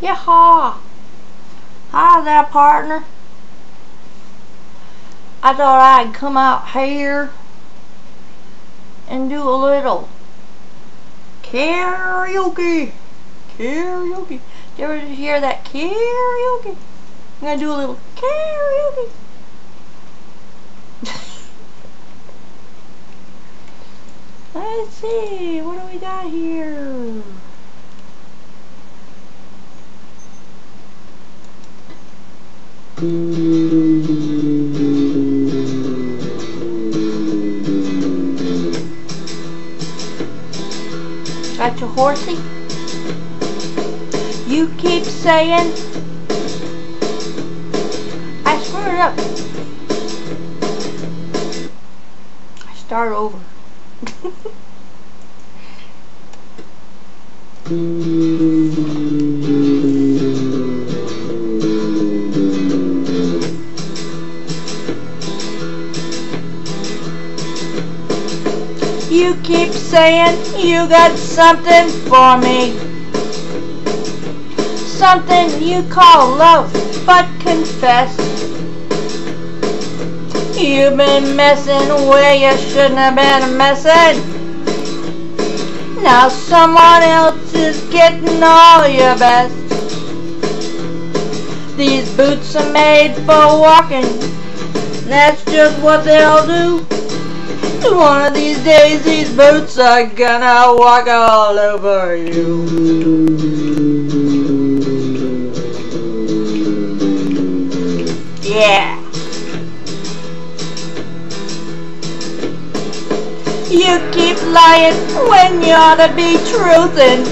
Yeehaw! Hi there, partner. I thought I'd come out here and do a little karaoke. Karaoke. Did you ever hear that karaoke? I'm gonna do a little karaoke. Let's see, what do we got here? Got your horsey? You keep saying I screwed up. I start over. You keep saying you got something for me, something you call love, but confess you've been messing where you shouldn't have been messing. Now someone else is getting all your best. These boots are made for walking, that's just what they'll do. One of these days these boots are gonna walk all over you. Yeah. You keep lying when you ought to be truthin',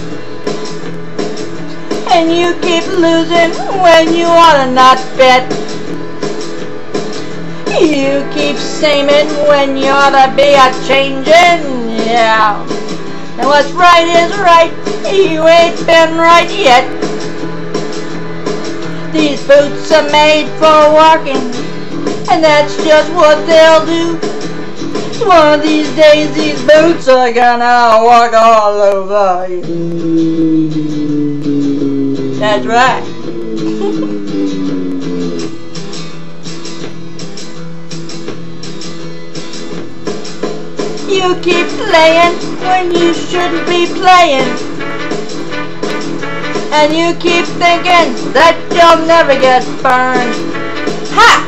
and you keep losing when you ought to not bet. You keep seeming when you ought to be a changin', yeah. And what's right is right, you ain't been right yet. These boots are made for walking, and that's just what they'll do. One of these days these boots are gonna walk all over you. That's right. You keep playing when you shouldn't be playing, and you keep thinking that you'll never get burned. Ha!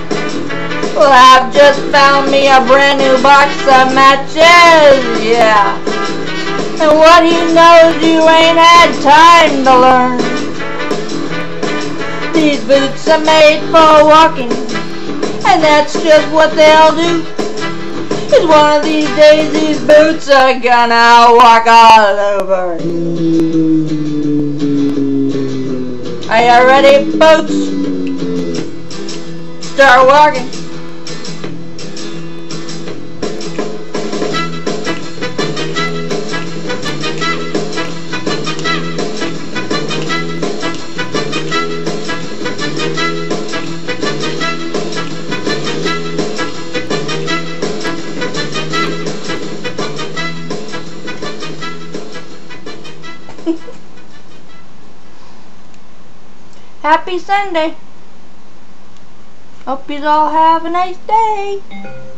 Well, I've just found me a brand new box of matches, yeah. And what he knows you ain't had time to learn. These boots are made for walking, and that's just what they'll do. Cause one of these days these boots are gonna walk all over you. Are you ready, boots? Start walking. Happy Sunday. Hope you all have a nice day.